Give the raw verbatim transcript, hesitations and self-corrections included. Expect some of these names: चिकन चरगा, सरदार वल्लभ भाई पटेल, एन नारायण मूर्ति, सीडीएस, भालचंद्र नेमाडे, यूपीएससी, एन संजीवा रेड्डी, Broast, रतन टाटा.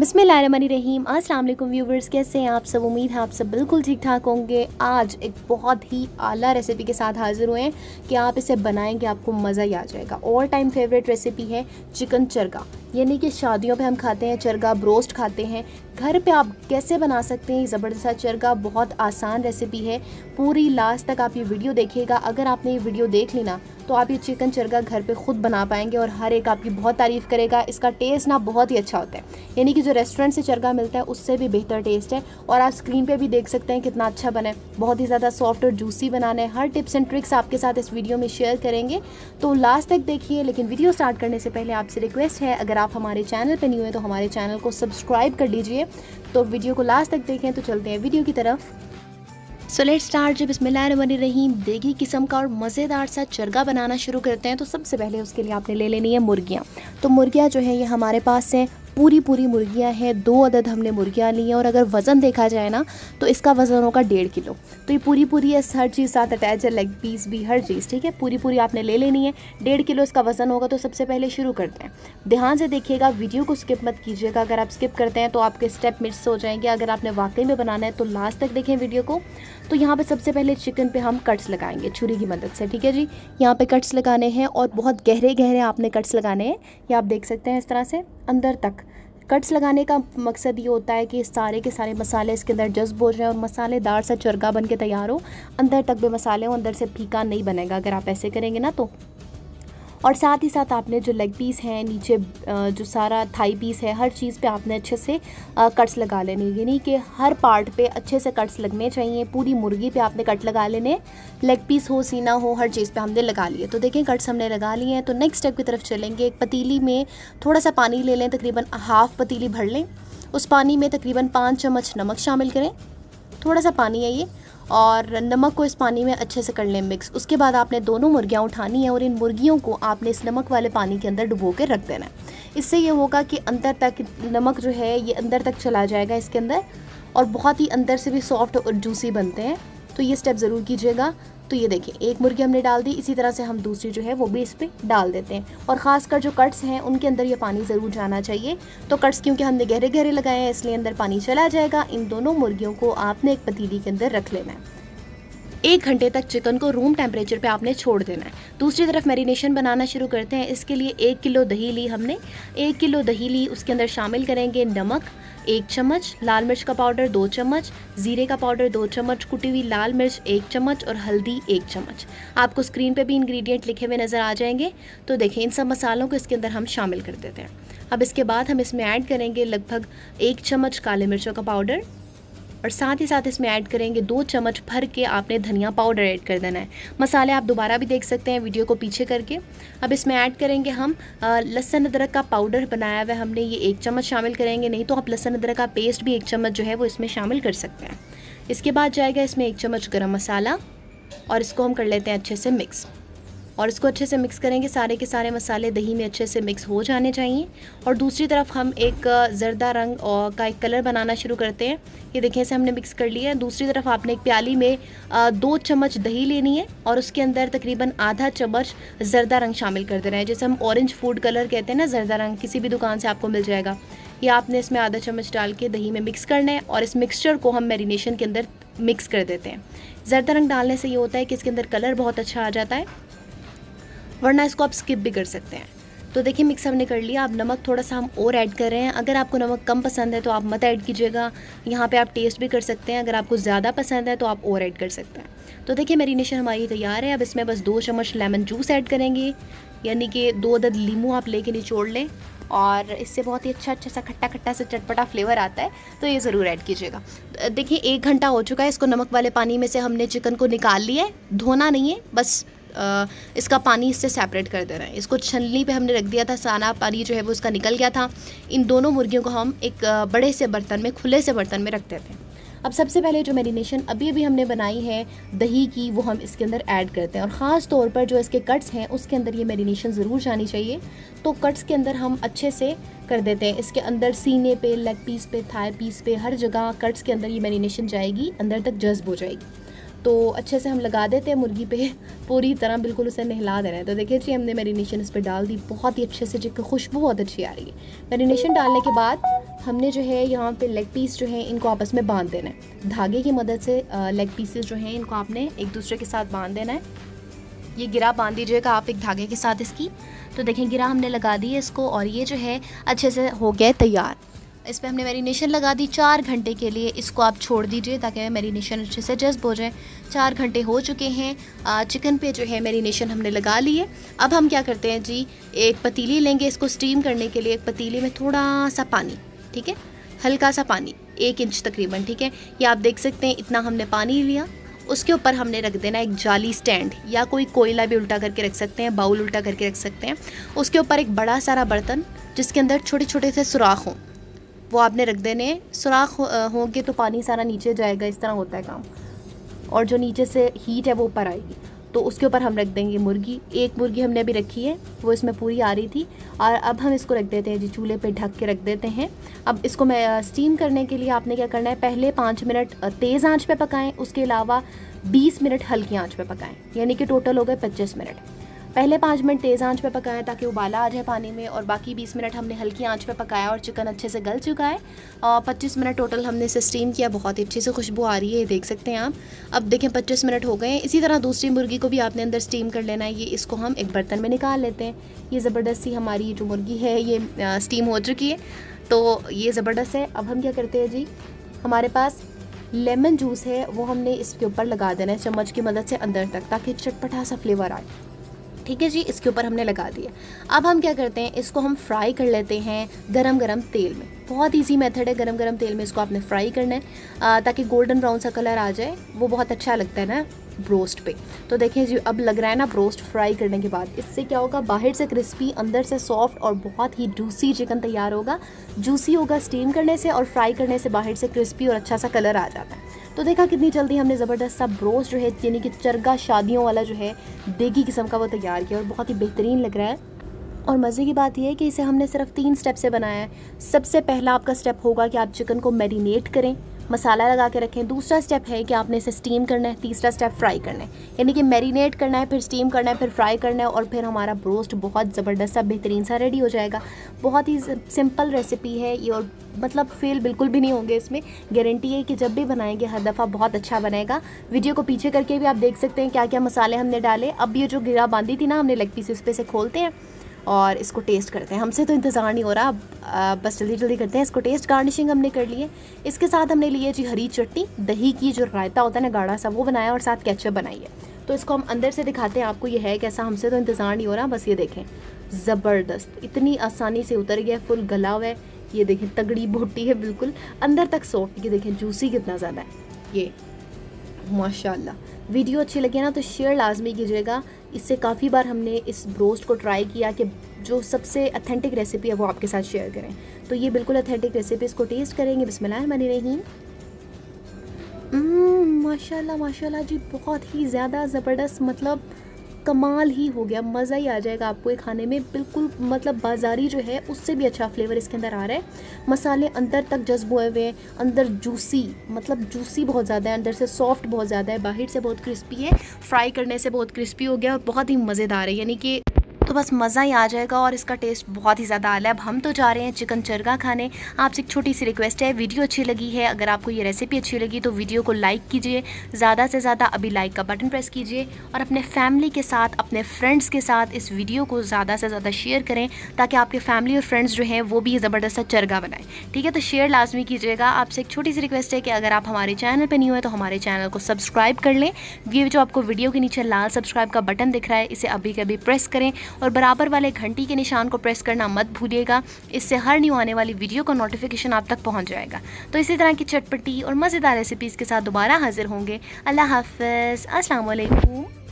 बिस्मिल्लाहिर्रहमानिर्रहीम। अस्सलाम वालेकुम व्यूवर्स, कैसे हैं आप सब? उम्मीद है आप सब बिल्कुल ठीक ठाक होंगे। आज एक बहुत ही आला रेसिपी के साथ हाज़िर हुए हैं कि आप इसे बनाएंगे आपको मज़ा ही आ जाएगा। ऑल टाइम फेवरेट रेसिपी है चिकन चरगा, यानी कि शादियों पे हम खाते हैं चरगा, ब्रोस्ट खाते हैं। घर पे आप कैसे बना सकते हैं ज़बरदस्त चरगा? बहुत आसान रेसिपी है। पूरी लास्ट तक आप ये वीडियो देखिएगा। अगर आपने ये वीडियो देख ली ना तो आप ये चिकन चरगा घर पे खुद बना पाएंगे और हर एक आपकी बहुत तारीफ़ करेगा। इसका टेस्ट ना बहुत ही अच्छा होता है, यानी कि जो रेस्टोरेंट से चरगा मिलता है उससे भी बेहतर टेस्ट है। और आप स्क्रीन पे भी देख सकते हैं कितना अच्छा बना है, बहुत ही ज़्यादा सॉफ्ट और जूसी बनाना है। हर टिप्स एंड ट्रिक्स आपके साथ इस वीडियो में शेयर करेंगे, तो लास्ट तक देखिए। लेकिन वीडियो स्टार्ट करने से पहले आपसे रिक्वेस्ट है, अगर आप हमारे चैनल पर न्यू हैं तो हमारे चैनल को सब्सक्राइब कर लीजिए। तो वीडियो को लास्ट तक देखें। तो चलते हैं वीडियो की तरफ। So let's start. जब बिस्मिल्लाहिर्रहमानिर्रहीम देगी किस्म का और मज़ेदार सा चरगा बनाना शुरू करते हैं, तो सबसे पहले उसके लिए आपने ले लेनी है मुर्गियाँ। तो मुर्गियाँ जो है ये हमारे पास हैं, पूरी पूरी मुर्गियाँ हैं। दो अदद हमने मुर्गियाँ ली हैं। और अगर वज़न देखा जाए ना तो इसका वज़न होगा डेढ़ किलो। तो ये पूरी पूरी है, हर चीज़ साथ अटैच है, लेग पीस भी, हर चीज़। ठीक है, पूरी पूरी आपने ले लेनी है। डेढ़ किलो इसका वज़न होगा। तो सबसे पहले शुरू करते हैं। ध्यान से देखिएगा, वीडियो को स्किप मत कीजिएगा। अगर आप स्किप करते हैं तो आपके स्टेप मिस हो जाएंगे। अगर आपने वाकई में बनाना है तो लास्ट तक देखें वीडियो को। तो यहाँ पर सबसे पहले चिकन पर हम कट्स लगाएंगे छुरी की मदद से। ठीक है जी, यहाँ पर कट्स लगाने हैं और बहुत गहरे गहरे आपने कट्स लगाने हैं। ये आप देख सकते हैं इस तरह से अंदर तक। कट्स लगाने का मकसद ये होता है कि सारे के सारे मसाले इसके अंदर जज्ब हो जाए और मसालेदार सा चरगा बनके तैयार हो। अंदर तक भी मसाले हो, अंदर से फीका नहीं बनेगा अगर आप ऐसे करेंगे ना तो। और साथ ही साथ आपने जो लेग पीस है, नीचे जो सारा थाई पीस है, हर चीज़ पे आपने अच्छे से कट्स लगा लेने, यानी कि हर पार्ट पे अच्छे से कट्स लगने चाहिए। पूरी मुर्गी पे आपने कट लगा लेने, लेग पीस हो, सीना हो, हर चीज़ पे हमने लगा लिए। तो देखें कट्स हमने लगा लिए हैं। तो नेक्स्ट स्टेप की तरफ चलेंगे। एक पतीली में थोड़ा सा पानी ले लें, तकरीबन हाफ़ पतीली भर लें। उस पानी में तकरीबन पाँच चम्मच नमक शामिल करें, थोड़ा सा पानी है ये। और नमक को इस पानी में अच्छे से कर लें मिक्स। उसके बाद आपने दोनों मुर्गियाँ उठानी है और इन मुर्गियों को आपने इस नमक वाले पानी के अंदर डुबो के रख देना है। इससे ये होगा कि अंदर तक नमक जो है ये अंदर तक चला जाएगा इसके अंदर, और बहुत ही अंदर से भी सॉफ्ट और जूसी बनते हैं। तो ये स्टेप ज़रूर कीजिएगा। तो ये देखिए, एक मुर्गी हमने डाल दी। इसी तरह से हम दूसरी जो है वो भी इस पर डाल देते हैं। और ख़ासकर जो कट्स हैं उनके अंदर ये पानी ज़रूर जाना चाहिए। तो कट्स क्योंकि हमने गहरे गहरे लगाए हैं इसलिए अंदर पानी चला जाएगा। इन दोनों मुर्गियों को आपने एक पतीली के अंदर रख लेना है। एक घंटे तक चिकन को रूम टेम्परेचर पे आपने छोड़ देना है। दूसरी तरफ मैरिनेशन बनाना शुरू करते हैं। इसके लिए एक किलो दही ली हमने, एक किलो दही ली। उसके अंदर शामिल करेंगे नमक एक चम्मच, लाल मिर्च का पाउडर दो चम्मच, ज़ीरे का पाउडर दो चम्मच, कुटी हुई लाल मिर्च एक चम्मच और हल्दी एक चम्मच। आपको स्क्रीन पे भी इंग्रेडिएंट लिखे हुए नज़र आ जाएंगे। तो देखें इन सब मसालों को इसके अंदर हम शामिल कर देते हैं। अब इसके बाद हम इसमें ऐड करेंगे लगभग एक चम्मच काले मिर्चों का पाउडर, और साथ ही साथ इसमें ऐड करेंगे दो चम्मच भर के आपने धनिया पाउडर ऐड कर देना है। मसाले आप दोबारा भी देख सकते हैं वीडियो को पीछे करके। अब इसमें ऐड करेंगे हम लहसुन अदरक का पाउडर बनाया हुआ है हमने, ये एक चम्मच शामिल करेंगे। नहीं तो आप लहसुन अदरक का पेस्ट भी एक चम्मच जो है वो इसमें शामिल कर सकते हैं। इसके बाद जाएगा इसमें एक चम्मच गरम मसाला, और इसको हम कर लेते हैं अच्छे से मिक्स। और इसको अच्छे से मिक्स करेंगे, सारे के सारे मसाले दही में अच्छे से मिक्स हो जाने चाहिए। और दूसरी तरफ हम एक जर्दा रंग का एक कलर बनाना शुरू करते हैं। ये देखिए इसे हमने मिक्स कर लिया है। दूसरी तरफ आपने एक प्याली में दो चम्मच दही लेनी है और उसके अंदर तकरीबन आधा चम्मच जर्दा रंग शामिल कर देना है, जैसे हम ऑरेंज फूड कलर कहते हैं ना, जर्दा रंग किसी भी दुकान से आपको मिल जाएगा। ये आपने इसमें आधा चम्मच डाल के दही में मिक्स करना है और इस मिक्सचर को हम मैरिनेशन के अंदर मिक्स कर देते हैं। जर्दा रंग डालने से ये होता है कि इसके अंदर कलर बहुत अच्छा आ जाता है, वरना इसको आप स्किप भी कर सकते हैं। तो देखिए मिक्स हमने कर लिया। अब नमक थोड़ा सा हम और ऐड कर रहे हैं। अगर आपको नमक कम पसंद है तो आप मत ऐड कीजिएगा। यहाँ पे आप टेस्ट भी कर सकते हैं। अगर आपको ज़्यादा पसंद है तो आप और ऐड कर सकते हैं। तो देखिए मैरिनेशन हमारी तैयार है। अब इसमें बस दो चम्मच लेमन जूस ऐड करेंगे, यानी कि दो अदद लीमू आप लेके निचोड़ लें, और इससे बहुत ही अच्छा अच्छा सा खट्टा खट्टा सा चटपटा फ्लेवर आता है। तो ये ज़रूर ऐड कीजिएगा। देखिए एक घंटा हो चुका है। इसको नमक वाले पानी में से हमने चिकन को निकाल लिया है। धोना नहीं है, बस आ, इसका पानी इससे सेपरेट कर देना है। इसको छलनी पे हमने रख दिया था, सारा पानी जो है वो इसका निकल गया था। इन दोनों मुर्गियों को हम एक बड़े से बर्तन में, खुले से बर्तन में रख देते हैं। अब सबसे पहले जो मैरिनेशन अभी अभी हमने बनाई है दही की, वो हम इसके अंदर ऐड करते हैं। और ख़ास तौर पर जो इसके कट्स हैं उसके अंदर ये मैरिनेशन ज़रूर जानी चाहिए। तो कट्स के अंदर हम अच्छे से कर देते हैं। इसके अंदर सीने पे, लेग पीस पे, थाई पीस पे, हर जगह कट्स के अंदर ये मैरिनेशन जाएगी, अंदर तक जज्ब हो जाएगी। तो अच्छे से हम लगा देते हैं मुर्गी पे पूरी तरह, बिल्कुल उसे नहला देना है। तो देखिए जी हमने मैरिनेशन इस पे डाल दी, बहुत ही अच्छे से। जिसकी खुशबू बहुत अच्छी आ रही है। मैरिनेशन डालने के बाद हमने जो है यहाँ पे लेग पीस जो है इनको आपस में बांध देना है। धागे की मदद से लेग पीसेस जो हैं इनको आपने एक दूसरे के साथ बांध देना है। ये गिरा बांध दीजिएगा आप एक धागे के साथ इसकी। तो देखें गिरा हमने लगा दी है इसको और ये जो है अच्छे से हो गया तैयार। इस पर हमने मैरिनेशन लगा दी चार घंटे के लिए। इसको आप छोड़ दीजिए ताकि मैरिनेशन अच्छे से जज्ब हो जाए। चार घंटे हो चुके हैं, चिकन पे जो है मैरिनेशन हमने लगा ली है। अब हम क्या करते हैं जी, एक पतीली लेंगे इसको स्टीम करने के लिए। एक पतीली में थोड़ा सा पानी, ठीक है, हल्का सा पानी, एक इंच तकरीबन, ठीक है, ये आप देख सकते हैं इतना हमने पानी लिया। उसके ऊपर हमने रख देना एक जाली स्टैंड या कोई कोयला भी उल्टा करके रख सकते हैं, बाउल उल्टा करके रख सकते हैं। उसके ऊपर एक बड़ा सारा बर्तन जिसके अंदर छोटे छोटे से सुराख हों वो आपने रख देने। सुराख होंगे तो पानी सारा नीचे जाएगा, इस तरह होता है काम, और जो नीचे से हीट है वो ऊपर आएगी। तो उसके ऊपर हम रख देंगे मुर्गी। एक मुर्गी हमने अभी रखी है वो इसमें पूरी आ रही थी। और अब हम इसको रख देते हैं जी, चूल्हे पे ढक के रख देते हैं। अब इसको मैं स्टीम करने के लिए आपने क्या करना है, पहले पाँच मिनट तेज़ आंच पे पकाएं, उसके अलावा बीस मिनट हल्की आंच पे पकाएं, यानी कि टोटल हो गए पच्चीस मिनट। पहले पाँच मिनट तेज़ आंच पे पकाया ताकि उबाला आ जाए पानी में, और बाकी बीस मिनट हमने हल्की आंच पे पकाया और चिकन अच्छे से गल चुका है। और पच्चीस मिनट टोटल हमने इसे स्टीम किया। बहुत ही अच्छे से खुशबू आ रही है, देख सकते हैं आप। अब देखें पच्चीस मिनट हो गए हैं। इसी तरह दूसरी मुर्गी को भी आपने अंदर स्टीम कर लेना है। ये इसको हम एक बर्तन में निकाल लेते हैं। ये ज़बरदस्त सी हमारी जो मुर्गी है ये स्टीम हो चुकी है, तो ये ज़बरदस्त है। अब हम क्या करते हैं जी, हमारे पास लेमन जूस है वो हमने इसके ऊपर लगा देना है चम्मच की मदद से अंदर तक, ताकि चटपटा सा फ्लेवर आए, ठीक है जी। इसके ऊपर हमने लगा दिया। अब हम क्या करते हैं, इसको हम फ्राई कर लेते हैं गरम गरम तेल में। बहुत इजी मेथड है, गरम गरम तेल में इसको आपने फ्राई करना है ताकि गोल्डन ब्राउन सा कलर आ जाए, वो बहुत अच्छा लगता है ना ब्रोस्ट पे। तो देखें जी अब लग रहा है ना ब्रोस्ट फ्राई करने के बाद। इससे क्या होगा, बाहर से क्रिस्पी अंदर से सॉफ्ट और बहुत ही जूसी चिकन तैयार होगा। जूसी होगा स्टीम करने से और फ्राई करने से बाहर से क्रिस्पी और अच्छा सा कलर आ जाता है। तो देखा कितनी जल्दी हमने ज़बरदस्त सा ब्रोस्ट जो है यानी कि चरगा शादियों वाला जो है देगी किस्म का वो तैयार किया और बहुत ही बेहतरीन लग रहा है। और मज़े की बात यह है कि इसे हमने सिर्फ तीन स्टेप से बनाया है। सबसे पहला आपका स्टेप होगा कि आप चिकन को मैरिनेट करें, मसाला लगा के रखें। दूसरा स्टेप है कि आपने इसे स्टीम करना है। तीसरा स्टेप फ्राई करना है, यानी कि मैरिनेट करना है, फिर स्टीम करना है, फिर फ्राई करना है, और फिर हमारा ब्रोस्ट बहुत ज़बरदस्त सा बेहतरीन सा रेडी हो जाएगा। बहुत ही सिंपल रेसिपी है ये, और मतलब फेल बिल्कुल भी नहीं होंगे इसमें। गारंटी है कि जब भी बनाएंगे हर दफ़ा बहुत अच्छा बनेगा। वीडियो को पीछे करके भी आप देख सकते हैं क्या क्या मसाले हमने डाले। अब ये जो गिरा बांधी थी ना हमने लेग पीस, उस पर से खोलते हैं और इसको टेस्ट करते हैं। हमसे तो इंतज़ार नहीं हो रहा, अब बस जल्दी जल्दी करते हैं इसको टेस्ट। गार्निशिंग हमने कर ली है। इसके साथ हमने लिए जी हरी चटनी, दही की जो रायता होता है ना गाढ़ा सा वो बनाया, और साथ केचप बनाई है। तो इसको हम अंदर से दिखाते हैं आपको ये है कैसा। हमसे तो इंतज़ार नहीं हो रहा, बस ये देखें ज़बरदस्त, इतनी आसानी से उतर गया, फुल गला हुआ है। ये देखें तगड़ी बोटी है बिल्कुल, अंदर तक सॉफ्ट। ये देखें जूसी कितना ज़्यादा है ये, माशाल्लाह। वीडियो अच्छी लगे ना तो शेयर लाजमी कीजिएगा। इससे काफ़ी बार हमने इस ब्रोस्ट को ट्राई किया कि जो सबसे अथेंटिक रेसिपी है वो आपके साथ शेयर करें। तो ये बिल्कुल अथेंटिक रेसिपी, इसको टेस्ट करेंगे। बिस्मिल्लाहिर्रहमानिर्रहीम। हम्म, माशाल्लाह माशाल्लाह जी, बहुत ही ज़्यादा ज़बरदस्त, मतलब कमाल ही हो गया। मज़ा ही आ जाएगा आपको ये खाने में, बिल्कुल मतलब बाजारी जो है उससे भी अच्छा फ्लेवर इसके अंदर आ रहा है। मसाले अंदर तक जज्ब हुए हुए हैं, अंदर जूसी, मतलब जूसी बहुत ज़्यादा है, अंदर से सॉफ्ट बहुत ज़्यादा है, बाहर से बहुत क्रिस्पी है, फ्राई करने से बहुत क्रिस्पी हो गया, और बहुत ही मज़ेदार है यानी कि। तो बस मज़ा ही आ जाएगा और इसका टेस्ट बहुत ही ज़्यादा आला है। अब हम तो जा रहे हैं चिकन चरगा खाने। आपसे एक छोटी सी रिक्वेस्ट है, वीडियो अच्छी लगी है, अगर आपको ये रेसिपी अच्छी लगी तो वीडियो को लाइक कीजिए ज़्यादा से ज़्यादा। अभी लाइक का बटन प्रेस कीजिए और अपने फैमिली के साथ, अपने फ्रेंड्स के साथ इस वीडियो को ज़्यादा से ज़्यादा शेयर करें ताकि आपके फैमिली और फ्रेंड्स जो हैं वो भी ज़बरदस्त सा चरगा बनाएं, ठीक है। तो शेयर लाजमी कीजिएगा। आपसे एक छोटी सी रिक्वेस्ट है कि अगर आप हमारे चैनल पर नहीं हुए तो हमारे चैनल को सब्सक्राइब कर लें। ये जो आपको वीडियो के नीचे लाल सब्सक्राइब का बटन दिख रहा है इसे अभी कभी प्रेस करें, और बराबर वाले घंटी के निशान को प्रेस करना मत भूलिएगा। इससे हर न्यू आने वाली वीडियो का नोटिफिकेशन आप तक पहुंच जाएगा। तो इसी तरह की चटपटी और मज़ेदार रेसिपीज़ के साथ दोबारा हाजिर होंगे। अल्लाह हाफ़िज़, अस्सलाम वालेकुम।